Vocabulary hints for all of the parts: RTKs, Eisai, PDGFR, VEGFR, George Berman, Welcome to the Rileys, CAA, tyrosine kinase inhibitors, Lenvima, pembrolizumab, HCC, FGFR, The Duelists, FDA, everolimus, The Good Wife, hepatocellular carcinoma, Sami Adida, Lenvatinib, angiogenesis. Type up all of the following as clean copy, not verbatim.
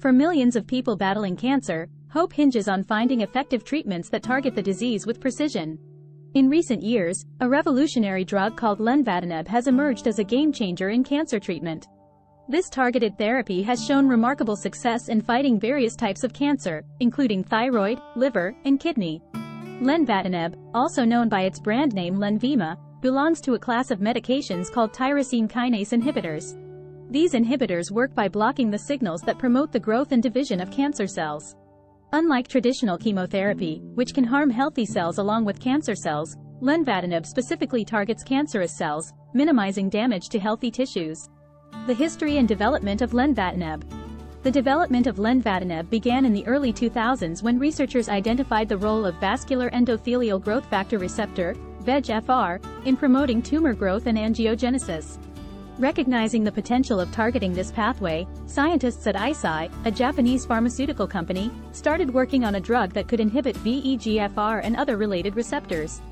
For millions of people battling cancer, hope hinges on finding effective treatments that target the disease with precision. In recent years, a revolutionary drug called lenvatinib has emerged as a game-changer in cancer treatment. This targeted therapy has shown remarkable success in fighting various types of cancer, including thyroid, liver, and kidney. Lenvatinib, also known by its brand name Lenvima, belongs to a class of medications called tyrosine kinase inhibitors. These inhibitors work by blocking the signals that promote the growth and division of cancer cells. Unlike traditional chemotherapy, which can harm healthy cells along with cancer cells, lenvatinib specifically targets cancerous cells, minimizing damage to healthy tissues. The history and development of lenvatinib. The development of lenvatinib began in the early 2000s when researchers identified the role of vascular endothelial growth factor receptor, VEGFR, in promoting tumor growth and angiogenesis. Recognizing the potential of targeting this pathway, scientists at Eisai, a Japanese pharmaceutical company, started working on a drug that could inhibit VEGFR and other related receptors.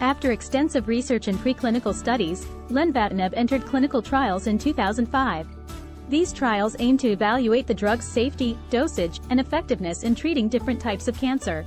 After extensive research and preclinical studies, lenvatinib entered clinical trials in 2005. These trials aim to evaluate the drug's safety, dosage, and effectiveness in treating different types of cancer.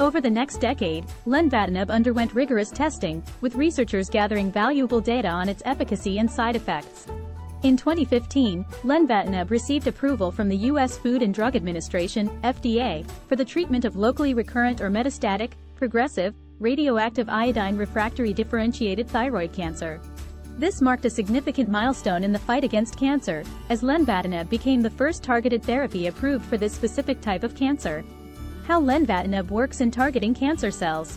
Over the next decade, lenvatinib underwent rigorous testing, with researchers gathering valuable data on its efficacy and side effects. In 2015, lenvatinib received approval from the U.S. Food and Drug Administration (FDA) for the treatment of locally recurrent or metastatic, progressive, radioactive iodine refractory differentiated thyroid cancer. This marked a significant milestone in the fight against cancer, as lenvatinib became the first targeted therapy approved for this specific type of cancer. How lenvatinib works in targeting cancer cells.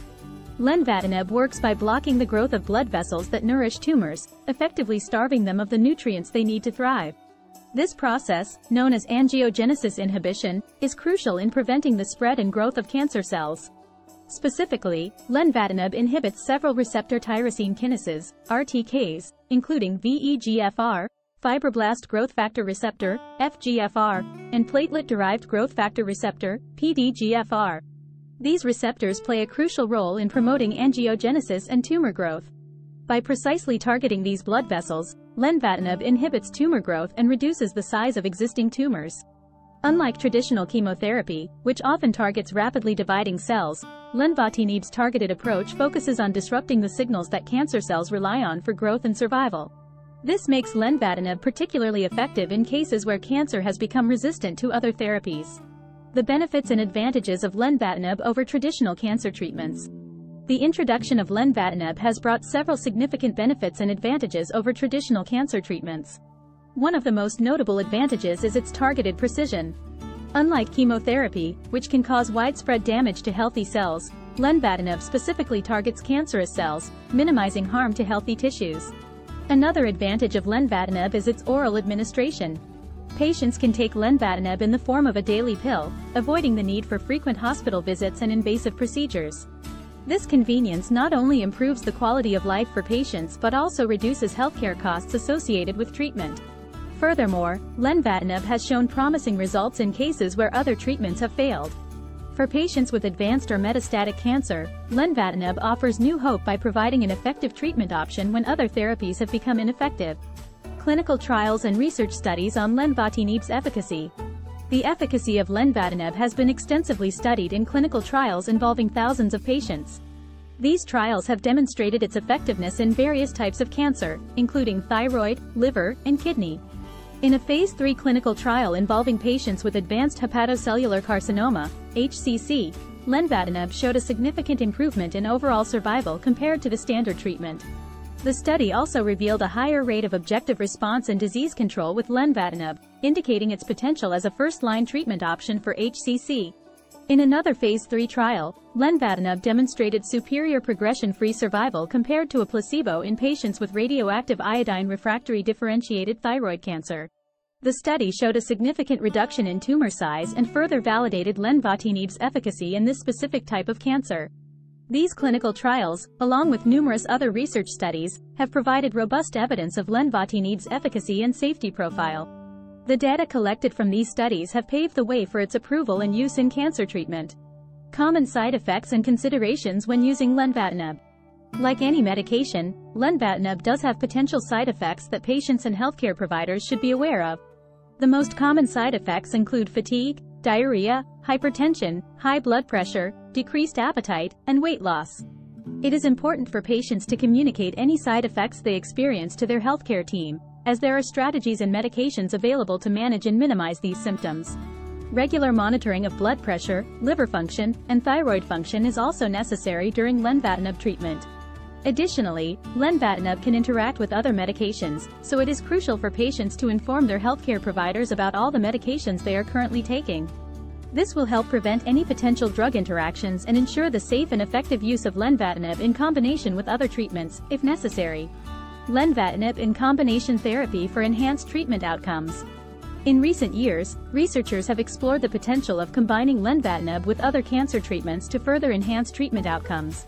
Lenvatinib works by blocking the growth of blood vessels that nourish tumors, effectively starving them of the nutrients they need to thrive. This process, known as angiogenesis inhibition, is crucial in preventing the spread and growth of cancer cells. Specifically, lenvatinib inhibits several receptor tyrosine kinases, RTKs, including VEGFR, fibroblast growth factor receptor, FGFR, and platelet-derived growth factor receptor, PDGFR. These receptors play a crucial role in promoting angiogenesis and tumor growth. By precisely targeting these blood vessels, lenvatinib inhibits tumor growth and reduces the size of existing tumors. Unlike traditional chemotherapy, which often targets rapidly dividing cells, lenvatinib's targeted approach focuses on disrupting the signals that cancer cells rely on for growth and survival. This makes lenvatinib particularly effective in cases where cancer has become resistant to other therapies. The benefits and advantages of lenvatinib over traditional cancer treatments. The introduction of lenvatinib has brought several significant benefits and advantages over traditional cancer treatments. One of the most notable advantages is its targeted precision. Unlike chemotherapy, which can cause widespread damage to healthy cells, lenvatinib specifically targets cancerous cells, minimizing harm to healthy tissues. Another advantage of lenvatinib is its oral administration. Patients can take lenvatinib in the form of a daily pill, avoiding the need for frequent hospital visits and invasive procedures. This convenience not only improves the quality of life for patients but also reduces healthcare costs associated with treatment. Furthermore, lenvatinib has shown promising results in cases where other treatments have failed. For patients with advanced or metastatic cancer, lenvatinib offers new hope by providing an effective treatment option when other therapies have become ineffective. Clinical trials and research studies on lenvatinib's efficacy. The efficacy of lenvatinib has been extensively studied in clinical trials involving thousands of patients. These trials have demonstrated its effectiveness in various types of cancer, including thyroid, liver, and kidney. In a Phase 3 clinical trial involving patients with advanced hepatocellular carcinoma, HCC, lenvatinib showed a significant improvement in overall survival compared to the standard treatment. The study also revealed a higher rate of objective response and disease control with lenvatinib, indicating its potential as a first-line treatment option for HCC. In another Phase 3 trial, lenvatinib demonstrated superior progression-free survival compared to a placebo in patients with radioactive iodine refractory differentiated thyroid cancer. The study showed a significant reduction in tumor size and further validated lenvatinib's efficacy in this specific type of cancer. These clinical trials, along with numerous other research studies, have provided robust evidence of lenvatinib's efficacy and safety profile. The data collected from these studies have paved the way for its approval and use in cancer treatment. Common side effects and considerations when using lenvatinib. Like any medication, lenvatinib does have potential side effects that patients and healthcare providers should be aware of. The most common side effects include fatigue, diarrhea, hypertension, high blood pressure, decreased appetite, and weight loss. It is important for patients to communicate any side effects they experience to their healthcare team, as there are strategies and medications available to manage and minimize these symptoms. Regular monitoring of blood pressure, liver function, and thyroid function is also necessary during lenvatinib treatment. Additionally, lenvatinib can interact with other medications, so it is crucial for patients to inform their healthcare providers about all the medications they are currently taking. This will help prevent any potential drug interactions and ensure the safe and effective use of lenvatinib in combination with other treatments, if necessary. Lenvatinib in combination therapy for enhanced treatment outcomes. In recent years, researchers have explored the potential of combining lenvatinib with other cancer treatments to further enhance treatment outcomes.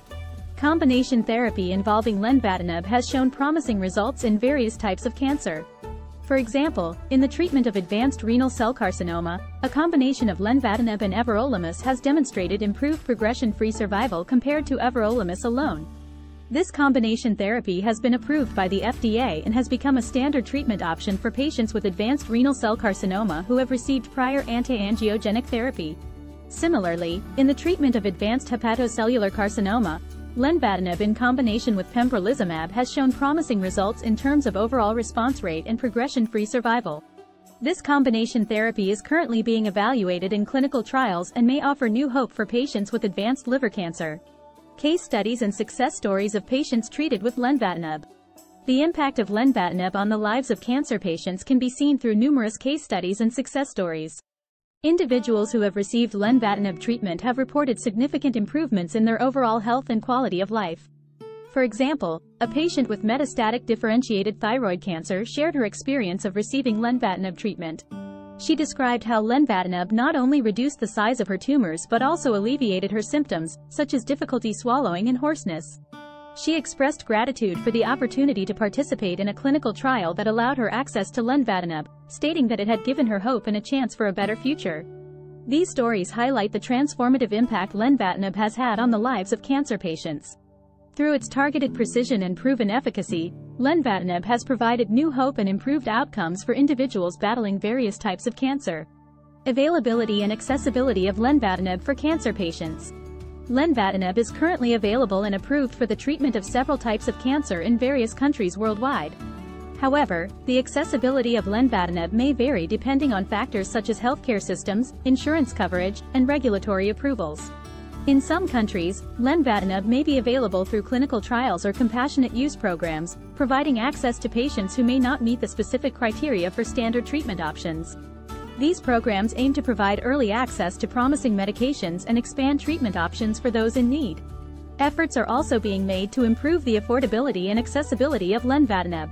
Combination therapy involving lenvatinib has shown promising results in various types of cancer. For example, in the treatment of advanced renal cell carcinoma, a combination of lenvatinib and everolimus has demonstrated improved progression-free survival compared to everolimus alone. This combination therapy has been approved by the FDA and has become a standard treatment option for patients with advanced renal cell carcinoma who have received prior anti-angiogenic therapy. Similarly, in the treatment of advanced hepatocellular carcinoma, lenvatinib in combination with pembrolizumab has shown promising results in terms of overall response rate and progression-free survival. This combination therapy is currently being evaluated in clinical trials and may offer new hope for patients with advanced liver cancer. Case studies and success stories of patients treated with lenvatinib. The impact of lenvatinib on the lives of cancer patients can be seen through numerous case studies and success stories. Individuals who have received lenvatinib treatment have reported significant improvements in their overall health and quality of life. For example, a patient with metastatic differentiated thyroid cancer shared her experience of receiving lenvatinib treatment. She described how lenvatinib not only reduced the size of her tumors but also alleviated her symptoms, such as difficulty swallowing and hoarseness. She expressed gratitude for the opportunity to participate in a clinical trial that allowed her access to lenvatinib, stating that it had given her hope and a chance for a better future. These stories highlight the transformative impact lenvatinib has had on the lives of cancer patients. Through its targeted precision and proven efficacy, lenvatinib has provided new hope and improved outcomes for individuals battling various types of cancer. Availability and accessibility of lenvatinib for cancer patients. Lenvatinib is currently available and approved for the treatment of several types of cancer in various countries worldwide. However, the accessibility of lenvatinib may vary depending on factors such as healthcare systems, insurance coverage, and regulatory approvals. In some countries, lenvatinib may be available through clinical trials or compassionate use programs, providing access to patients who may not meet the specific criteria for standard treatment options. These programs aim to provide early access to promising medications and expand treatment options for those in need. Efforts are also being made to improve the affordability and accessibility of lenvatinib.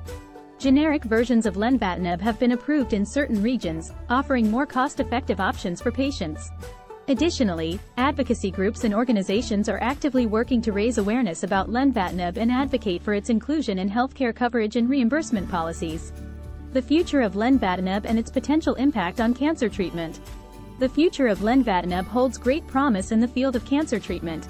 Generic versions of lenvatinib have been approved in certain regions, offering more cost-effective options for patients. Additionally, advocacy groups and organizations are actively working to raise awareness about lenvatinib and advocate for its inclusion in healthcare coverage and reimbursement policies. The future of lenvatinib and its potential impact on cancer treatment. The future of lenvatinib holds great promise in the field of cancer treatment.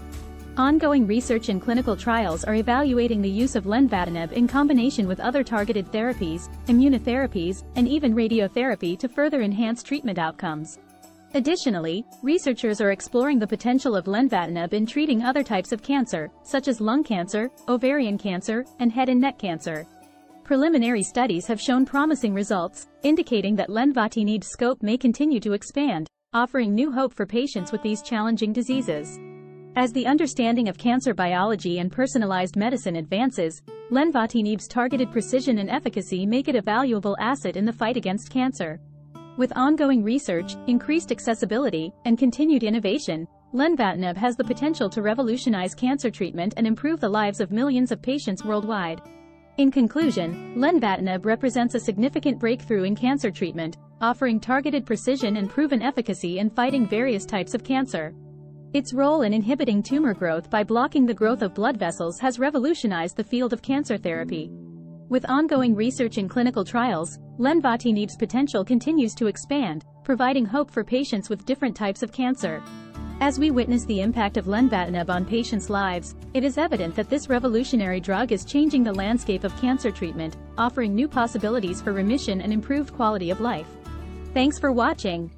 Ongoing research and clinical trials are evaluating the use of lenvatinib in combination with other targeted therapies, immunotherapies, and even radiotherapy to further enhance treatment outcomes. Additionally, researchers are exploring the potential of lenvatinib in treating other types of cancer, such as lung cancer, ovarian cancer, and head and neck cancer. Preliminary studies have shown promising results, indicating that lenvatinib's scope may continue to expand, offering new hope for patients with these challenging diseases. As the understanding of cancer biology and personalized medicine advances, lenvatinib's targeted precision and efficacy make it a valuable asset in the fight against cancer. With ongoing research, increased accessibility, and continued innovation, lenvatinib has the potential to revolutionize cancer treatment and improve the lives of millions of patients worldwide. In conclusion, lenvatinib represents a significant breakthrough in cancer treatment, offering targeted precision and proven efficacy in fighting various types of cancer. Its role in inhibiting tumor growth by blocking the growth of blood vessels has revolutionized the field of cancer therapy. With ongoing research and clinical trials, lenvatinib's potential continues to expand, providing hope for patients with different types of cancer. As we witness the impact of lenvatinib on patients' lives, it is evident that this revolutionary drug is changing the landscape of cancer treatment, offering new possibilities for remission and improved quality of life. Thanks for watching.